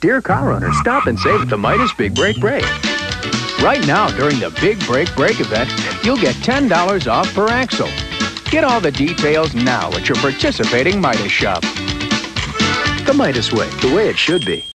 Dear car owner, stop and save at the Midas Big Break Break. Right now, during the Big Break Break event, you'll get $10 off per axle. Get all the details now at your participating Midas shop. The Midas way, the way it should be.